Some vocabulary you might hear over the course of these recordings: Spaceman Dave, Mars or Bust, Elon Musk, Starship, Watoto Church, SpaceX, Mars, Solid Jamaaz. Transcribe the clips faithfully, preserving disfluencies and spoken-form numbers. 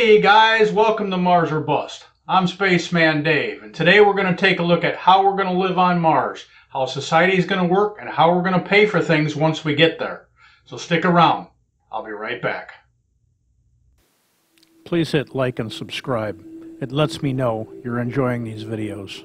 Hey guys, welcome to Mars or Bust. I'm Spaceman Dave, and today we're going to take a look at how we're going to live on Mars, how society is going to work, and how we're going to pay for things once we get there. So stick around. I'll be right back. Please hit like and subscribe. It lets me know you're enjoying these videos.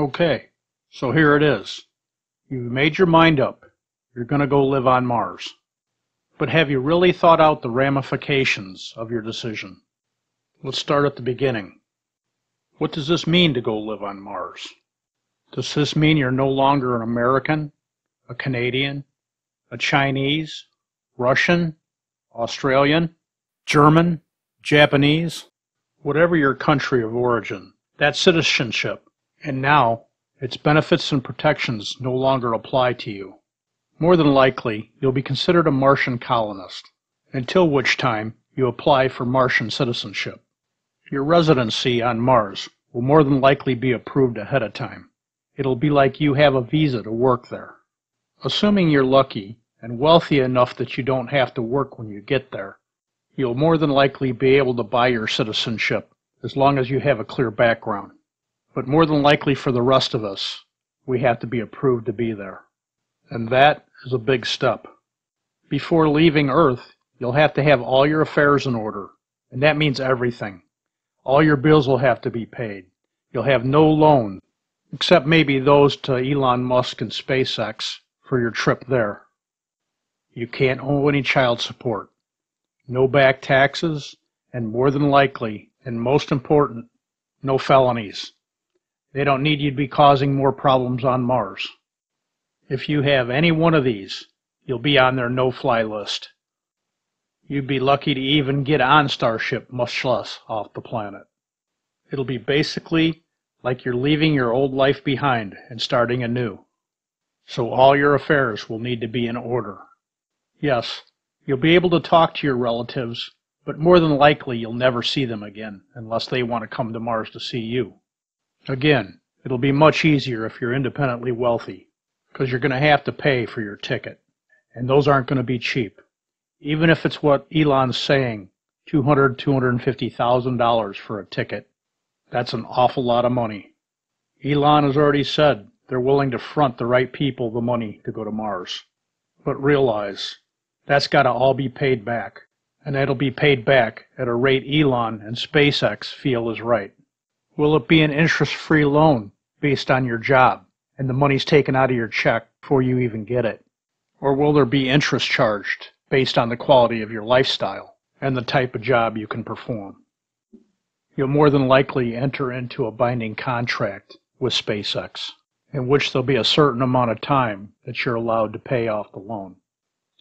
Okay, so here it is. You've made your mind up. You're going to go live on Mars. But have you really thought out the ramifications of your decision? Let's start at the beginning. What does this mean to go live on Mars? Does this mean you're no longer an American, a Canadian, a Chinese, Russian, Australian, German, Japanese? Whatever your country of origin, that citizenship. And now, its benefits and protections no longer apply to you. More than likely, you'll be considered a Martian colonist, until which time you apply for Martian citizenship. Your residency on Mars will more than likely be approved ahead of time. It'll be like you have a visa to work there. Assuming you're lucky and wealthy enough that you don't have to work when you get there, you'll more than likely be able to buy your citizenship as long as you have a clear background. But more than likely for the rest of us, we have to be approved to be there. And that is a big step. Before leaving Earth, you'll have to have all your affairs in order, and that means everything. All your bills will have to be paid. You'll have no loans, except maybe those to Elon Musk and SpaceX for your trip there. You can't owe any child support, no back taxes, and more than likely, and most important, no felonies. They don't need you to be causing more problems on Mars. If you have any one of these, you'll be on their no-fly list. You'd be lucky to even get on Starship, much less off the planet. It'll be basically like you're leaving your old life behind and starting anew. So all your affairs will need to be in order. Yes, you'll be able to talk to your relatives, but more than likely you'll never see them again unless they want to come to Mars to see you. Again, it'll be much easier if you're independently wealthy, because you're going to have to pay for your ticket, and those aren't going to be cheap. Even if it's what Elon's saying, two hundred thousand dollars, two hundred fifty thousand dollars for a ticket, that's an awful lot of money. Elon has already said they're willing to front the right people the money to go to Mars. But realize, that's got to all be paid back, and that'll be paid back at a rate Elon and SpaceX feel is right. Will it be an interest-free loan based on your job and the money's taken out of your check before you even get it? Or will there be interest charged based on the quality of your lifestyle and the type of job you can perform? You'll more than likely enter into a binding contract with SpaceX, in which there'll be a certain amount of time that you're allowed to pay off the loan.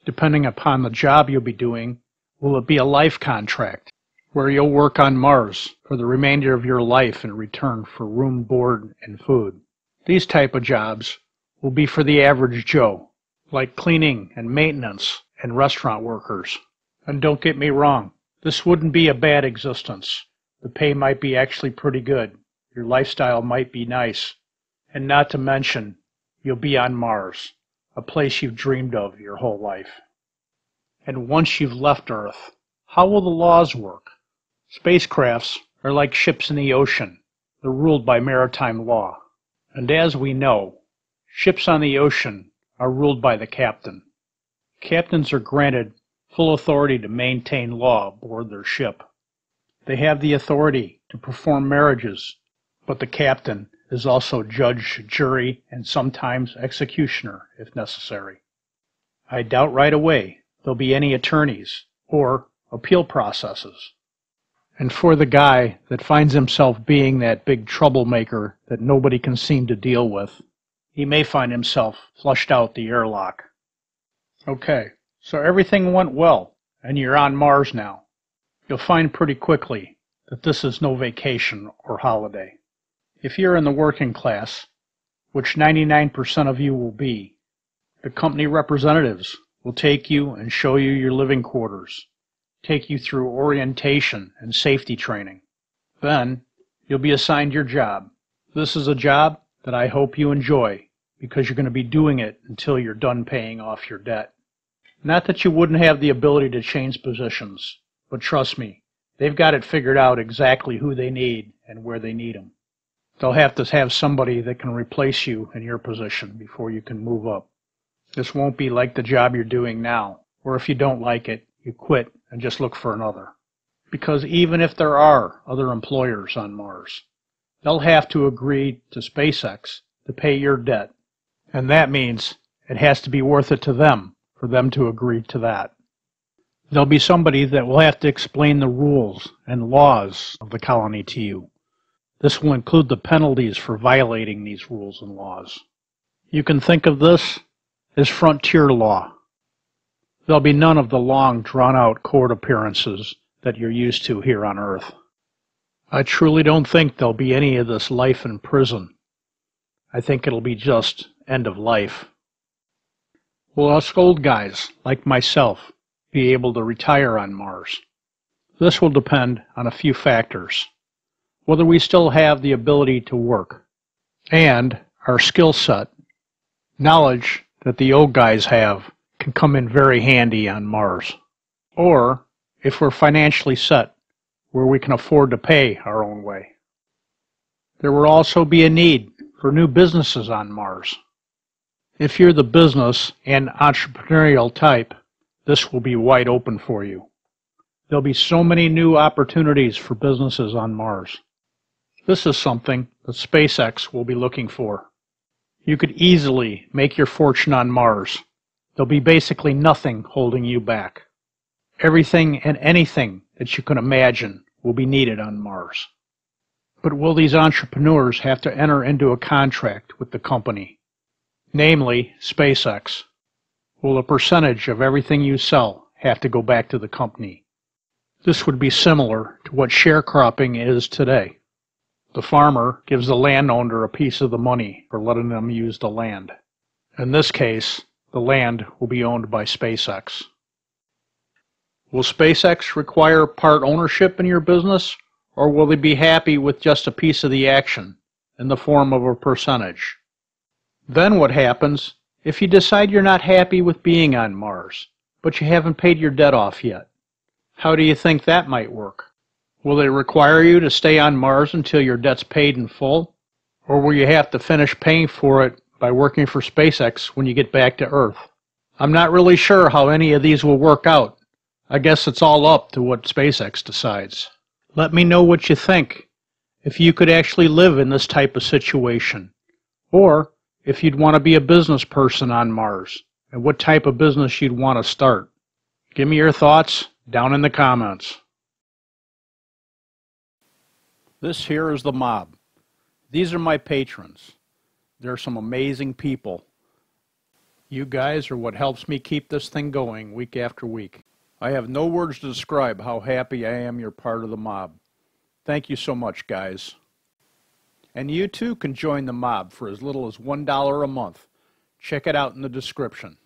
Depending upon the job you'll be doing, will it be a life contract, where you'll work on Mars for the remainder of your life in return for room, board, and food? These type of jobs will be for the average Joe, like cleaning and maintenance and restaurant workers. And don't get me wrong, this wouldn't be a bad existence. The pay might be actually pretty good, your lifestyle might be nice, and not to mention, you'll be on Mars, a place you've dreamed of your whole life. And once you've left Earth, how will the laws work? Spacecrafts are like ships in the ocean. They're ruled by maritime law. And as we know, ships on the ocean are ruled by the captain. Captains are granted full authority to maintain law aboard their ship. They have the authority to perform marriages, but the captain is also judge, jury, and sometimes executioner if necessary. I doubt right away there'll be any attorneys or appeal processes. And for the guy that finds himself being that big troublemaker that nobody can seem to deal with, he may find himself flushed out the airlock. Okay, so everything went well, and you're on Mars now. You'll find pretty quickly that this is no vacation or holiday. If you're in the working class, which ninety-nine percent of you will be, the company representatives will take you and show you your living quarters, take you through orientation and safety training. Then You'll be assigned your job. This is a job that I hope you enjoy, because you're going to be doing it until you're done paying off your debt. Not that you wouldn't have the ability to change positions, but trust me, they've got it figured out exactly who they need and where they need them. They'll have to have somebody that can replace you in your position before you can move up. This won't be like the job you're doing now, or if you don't like it, you quit and just look for another. Because even if there are other employers on Mars, they'll have to agree to SpaceX to pay your debt. And that means it has to be worth it to them for them to agree to that. There'll be somebody that will have to explain the rules and laws of the colony to you. This will include the penalties for violating these rules and laws. You can think of this as frontier law. There'll be none of the long, drawn-out court appearances that you're used to here on Earth. I truly don't think there'll be any of this life in prison. I think it'll be just end of life. Will us old guys, like myself, be able to retire on Mars? This will depend on a few factors. Whether we still have the ability to work, and our skill set, knowledge that the old guys have can come in very handy on Mars. Or, if we're financially set, where we can afford to pay our own way. There will also be a need for new businesses on Mars. If you're the business and entrepreneurial type, this will be wide open for you. There'll be so many new opportunities for businesses on Mars. This is something that SpaceX will be looking for. You could easily make your fortune on Mars. There'll be basically nothing holding you back. Everything and anything that you can imagine will be needed on Mars. But will these entrepreneurs have to enter into a contract with the company, namely SpaceX? Will a percentage of everything you sell have to go back to the company? This would be similar to what sharecropping is today. The farmer gives the landowner a piece of the money for letting them use the land. In this case, the land will be owned by SpaceX. Will SpaceX require part ownership in your business, or will they be happy with just a piece of the action in the form of a percentage? Then what happens if you decide you're not happy with being on Mars, but you haven't paid your debt off yet? How do you think that might work? Will they require you to stay on Mars until your debt's paid in full, or will you have to finish paying for it by working for SpaceX when you get back to Earth? I'm not really sure how any of these will work out. I guess it's all up to what SpaceX decides. Let me know what you think, if you could actually live in this type of situation, or if you'd want to be a business person on Mars, and what type of business you'd want to start. Give me your thoughts down in the comments. This here is the mob. These are my patrons. They're some amazing people. You guys are what helps me keep this thing going week after week. I have no words to describe how happy I am you're part of the mob. Thank you so much, guys. And you too can join the mob for as little as one dollar a month. Check it out in the description.